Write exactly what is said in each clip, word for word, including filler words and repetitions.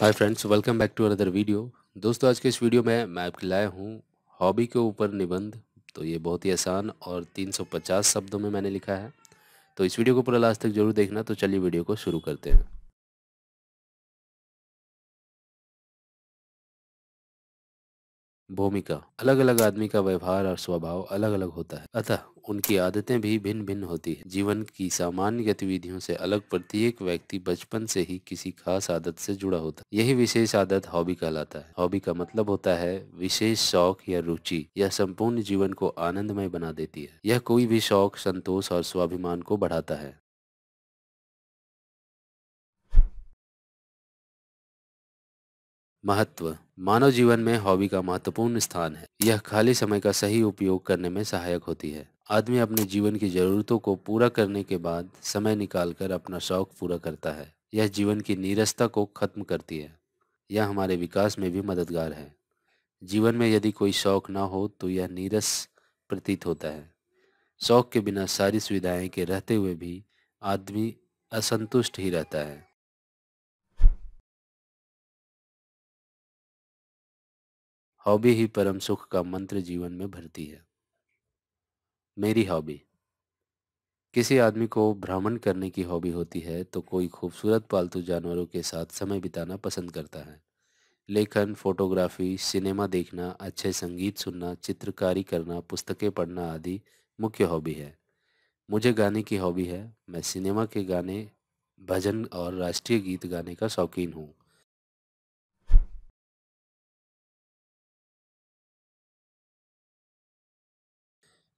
Hi friends, welcome back to other video. दोस्तों, आज के इस वीडियो में मैं आपके लाया हूँ हॉबी के ऊपर निबंध। तो ये बहुत ही आसान और तीन सौ पचास शब्दों में मैंने लिखा है, तो इस वीडियो को पूरा लास्ट तक जरूर देखना। तो चलिए वीडियो को शुरू करते हैं। भूमिका। अलग अलग आदमी का व्यवहार और स्वभाव अलग अलग होता है, अतः उनकी आदतें भी भिन्न भिन्न होती है। जीवन की सामान्य गतिविधियों से अलग प्रत्येक व्यक्ति बचपन से ही किसी खास आदत से जुड़ा होता है। यही विशेष आदत हॉबी कहलाता है। हॉबी का मतलब होता है विशेष शौक या रुचि। यह संपूर्ण जीवन को आनंदमय बना देती है। यह कोई भी शौक संतोष और स्वाभिमान को बढ़ाता है। महत्व। मानव जीवन में हॉबी का महत्वपूर्ण स्थान है। यह खाली समय का सही उपयोग करने में सहायक होती है। आदमी अपने जीवन की जरूरतों को पूरा करने के बाद समय निकालकर अपना शौक पूरा करता है। यह जीवन की नीरसता को खत्म करती है। यह हमारे विकास में भी मददगार है। जीवन में यदि कोई शौक ना हो तो यह नीरस प्रतीत होता है। शौक के बिना सारी सुविधाएं के रहते हुए भी आदमी असंतुष्ट ही रहता है। हॉबी ही परम सुख का मंत्र जीवन में भरती है। मेरी हॉबी। किसी आदमी को भ्रमण करने की हॉबी होती है, तो कोई खूबसूरत पालतू जानवरों के साथ समय बिताना पसंद करता है। लेखन, फोटोग्राफी, सिनेमा देखना, अच्छे संगीत सुनना, चित्रकारी करना, पुस्तकें पढ़ना आदि मुख्य हॉबी है। मुझे गाने की हॉबी है। मैं सिनेमा के गाने, भजन और राष्ट्रीय गीत गाने का शौकीन हूँ।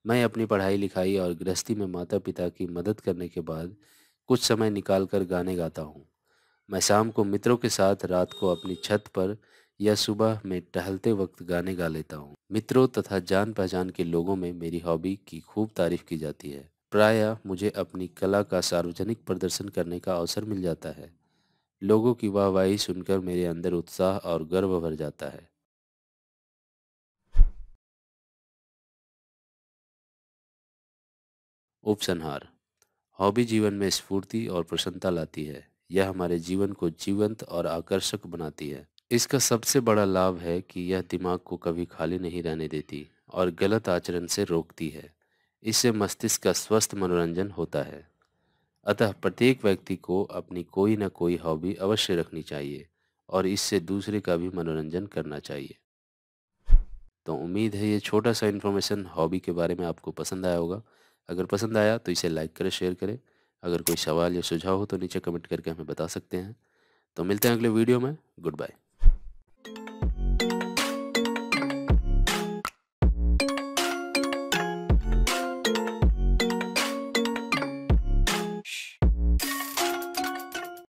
मैं अपनी पढ़ाई लिखाई और गृहस्थी में माता पिता की मदद करने के बाद कुछ समय निकालकर गाने गाता हूँ। मैं शाम को मित्रों के साथ, रात को अपनी छत पर या सुबह में टहलते वक्त गाने गा लेता हूँ। मित्रों तथा जान पहचान के लोगों में मेरी हॉबी की खूब तारीफ की जाती है। प्रायः मुझे अपनी कला का सार्वजनिक प्रदर्शन करने का अवसर मिल जाता है। लोगों की वाहवाही सुनकर मेरे अंदर उत्साह और गर्व भर जाता है। उपसंहार। हॉबी जीवन में स्फूर्ति और प्रसन्नता लाती है। यह हमारे जीवन को जीवंत और आकर्षक बनाती है। इसका सबसे बड़ा लाभ है कि यह दिमाग को कभी खाली नहीं रहने देती और गलत आचरण से रोकती है। इससे मस्तिष्क का स्वस्थ मनोरंजन होता है। अतः प्रत्येक व्यक्ति को अपनी कोई न कोई हॉबी अवश्य रखनी चाहिए और इससे दूसरे का भी मनोरंजन करना चाहिए। तो उम्मीद है ये छोटा सा इन्फॉर्मेशन हॉबी के बारे में आपको पसंद आया होगा। अगर पसंद आया तो इसे लाइक करें, शेयर करें। अगर कोई सवाल या सुझाव हो तो नीचे कमेंट करके हमें बता सकते हैं। तो मिलते हैं अगले वीडियो में। Good bye.